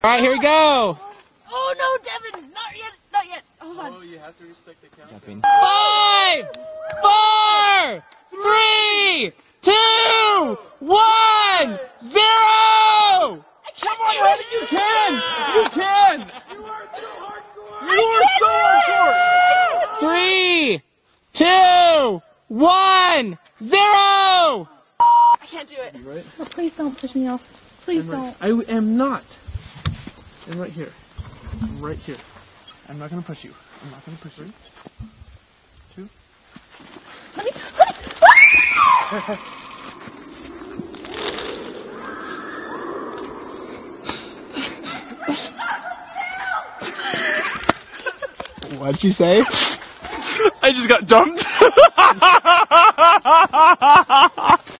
All right, here we go. Oh, no, Devin. Not yet. Not yet. Hold on. Oh, you have to respect the count. 5, 4, 3, 2, 1, 0. Come on, Randy, you can. You can. You are so hardcore. You are so hardcore. 3, 2, 1, 0. I can't do it. You right? Oh, please don't push me off. Please don't. I am not. I'm right here. I'm right here. I'm not going to push you. I'm not going to push you. 2. Honey! What'd she say? I just got dumped.